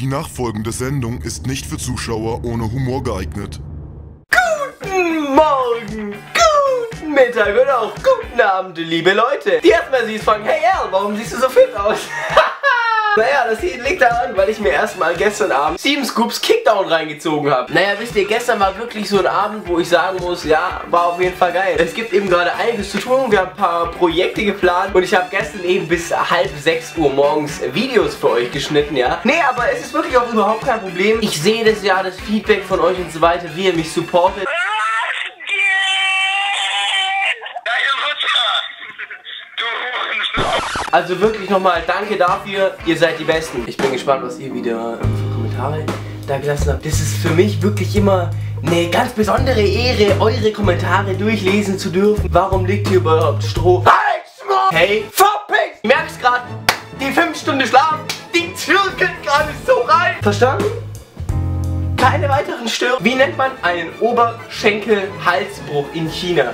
Die nachfolgende Sendung ist nicht für Zuschauer ohne Humor geeignet. Guten Morgen, guten Mittag und auch guten Abend, liebe Leute. Die erstmal sie fragen, hey Al, warum siehst du so fit aus? Naja, das liegt daran, weil ich mir erstmal gestern Abend 7 Scoops Kickdown reingezogen habe. Naja, wisst ihr, gestern war wirklich so ein Abend, wo ich sagen muss, ja, war auf jeden Fall geil. Es gibt eben gerade einiges zu tun, wir haben ein paar Projekte geplant und ich habe gestern eben bis halb 6 Uhr morgens Videos für euch geschnitten, ja. Nee, aber es ist wirklich auch überhaupt kein Problem. Ich sehe das ja, das Feedback von euch und so weiter, wie ihr mich supportet. Also wirklich nochmal danke dafür, ihr seid die Besten. Ich bin gespannt, was ihr wieder für Kommentare da gelassen habt. Das ist für mich wirklich immer eine ganz besondere Ehre, eure Kommentare durchlesen zu dürfen. Warum liegt hier überhaupt Stroh? Hey, verpiss! Ich merk's grad, die 5 Stunden Schlaf, die Türken gerade so rein. Verstanden? Keine weiteren Störungen. Wie nennt man einen Oberschenkel-Halsbruch in China?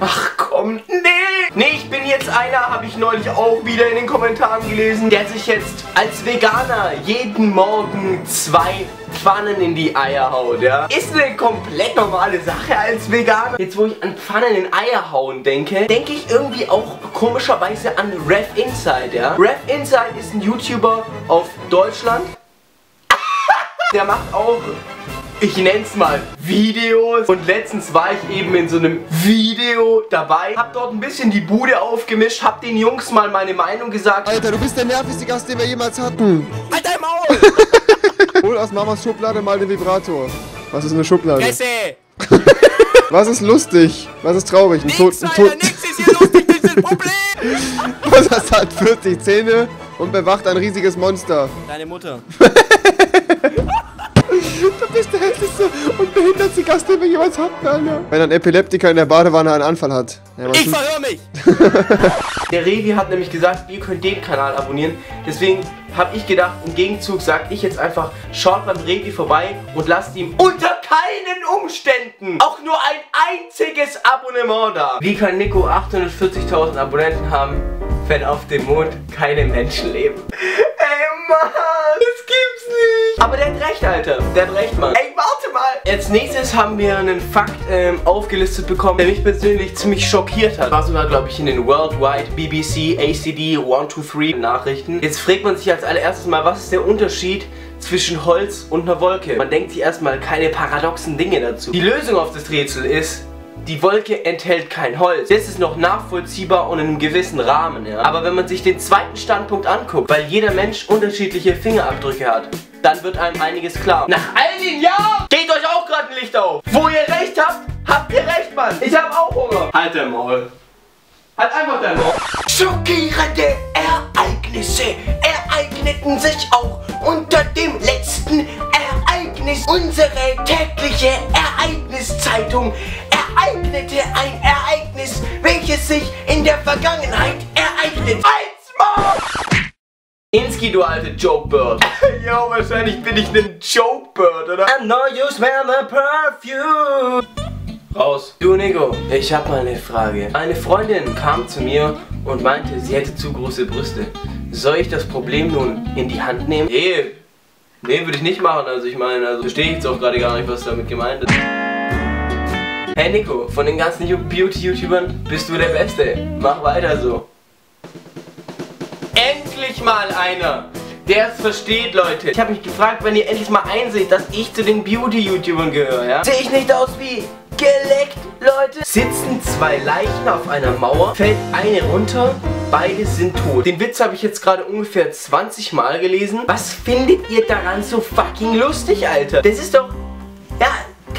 Ach komm, nee! Nee, ich bin jetzt einer, habe ich neulich auch wieder in den Kommentaren gelesen, der sich jetzt als Veganer jeden Morgen 2 Pfannen in die Eier haut, ja? Ist eine komplett normale Sache als Veganer. Jetzt, wo ich an Pfannen in Eier hauen denke, denke ich irgendwie auch komischerweise an Ref Inside, ja? Ref Inside ist ein YouTuber auf Deutschland. Der macht auch... ich nenn's mal Videos, und letztens war ich eben in so einem Video dabei, hab dort ein bisschen die Bude aufgemischt, hab den Jungs mal meine Meinung gesagt. Alter, du bist der nervigste Gast, den wir jemals hatten. Alter, im Maul! Hol aus Mamas Schublade mal den Vibrator. Was ist eine Schublade? Was ist lustig? Was ist traurig? Nix, Alter, nix ist hier lustig, das ist ein Problem! Was hat 40 Zähne und bewacht ein riesiges Monster? Deine Mutter. Du bist der hässlichste und behindertste Gast, den wir jemals hatten, Alter. Wenn ein Epileptiker in der Badewanne einen Anfall hat. Ja, ich verhör mich! Der Rewi hat nämlich gesagt, ihr könnt den Kanal abonnieren. Deswegen habe ich gedacht, im Gegenzug sage ich jetzt einfach, schaut beim Rewi vorbei und lasst ihm unter keinen Umständen auch nur ein einziges Abonnement da. Wie kann Nico 840.000 Abonnenten haben, wenn auf dem Mond keine Menschen leben? Ey, Mann! Das gibt's nicht! Aber der hat recht, Alter. Der hat recht, Mann. Ey, warte mal! Als nächstes haben wir einen Fakt aufgelistet bekommen, der mich persönlich ziemlich schockiert hat. War sogar, glaube ich, in den Worldwide BBC ACD 123 Nachrichten. Jetzt fragt man sich als allererstes mal, was ist der Unterschied zwischen Holz und einer Wolke? Man denkt sich erstmal keine paradoxen Dinge dazu. Die Lösung auf das Rätsel ist... die Wolke enthält kein Holz. Das ist noch nachvollziehbar und in einem gewissen Rahmen, ja. Aber wenn man sich den zweiten Standpunkt anguckt, weil jeder Mensch unterschiedliche Fingerabdrücke hat, dann wird einem einiges klar. Nach all den Jahren geht euch auch gerade ein Licht auf. Wo ihr recht habt, habt ihr recht, Mann. Ich hab auch Hunger. Halt dein Maul. Halt einfach dein Maul. Schockierende Ereignisse ereigneten sich auch unter dem letzten Ereignis. Unsere tägliche Ereigniszeitung ereignete ein Ereignis, welches sich in der Vergangenheit ereignet. Inski, du alte Jokebird. Jo, wahrscheinlich bin ich ein Jokebird, oder? I know you smell the perfume. Raus. Du, Nico, ich hab mal eine Frage. Eine Freundin kam zu mir und meinte, sie hätte zu große Brüste. Soll ich das Problem nun in die Hand nehmen? Nee, würde ich nicht machen. Also ich meine, verstehe ich jetzt auch gerade gar nicht, was damit gemeint ist. Hey Nico, von den ganzen Beauty-YouTubern bist du der Beste. Mach weiter so. Endlich mal einer, der es versteht, Leute. Ich habe mich gefragt, wenn ihr endlich mal einseht, dass ich zu den Beauty-YouTubern gehöre, ja? Sehe ich nicht aus wie geleckt, Leute? Sitzen 2 Leichen auf einer Mauer, fällt eine runter, beide sind tot. Den Witz habe ich jetzt gerade ungefähr 20 Mal gelesen. Was findet ihr daran so fucking lustig, Alter? Das ist doch... ja...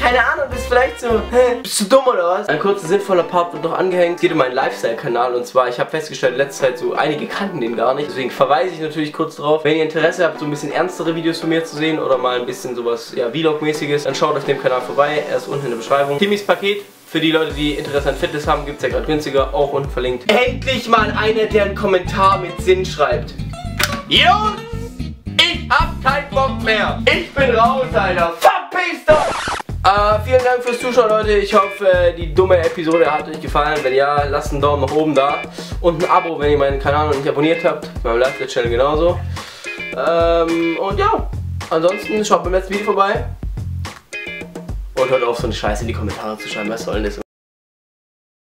keine Ahnung, bist vielleicht so, hä, bist du dumm oder was? Ein kurzer, sinnvoller Part wird noch angehängt. Es geht um meinen Lifestyle-Kanal, und zwar, ich habe festgestellt, in letzter Zeit so, einige kannten den gar nicht. Deswegen verweise ich natürlich kurz drauf. Wenn ihr Interesse habt, so ein bisschen ernstere Videos von mir zu sehen oder mal ein bisschen sowas, ja, Vlog-mäßiges, dann schaut auf dem Kanal vorbei. Er ist unten in der Beschreibung. Timmys Paket. Für die Leute, die Interesse an Fitness haben, gibt es ja gerade günstiger, auch unten verlinkt. Endlich mal einer, der einen Kommentar mit Sinn schreibt. Jungs, ich hab keinen Bock mehr. Ich bin raus, Alter. Verpiss doch! Vielen Dank fürs Zuschauen, Leute. Ich hoffe, die dumme Episode hat euch gefallen. Wenn ja, lasst einen Daumen nach oben da. Und ein Abo, wenn ihr meinen Kanal noch nicht abonniert habt. Meinem Lifestyle-Channel genauso. Und ja. Ansonsten schaut beim letzten Video vorbei und hört auf, so eine Scheiße in die Kommentare zu schreiben. Was soll denn das?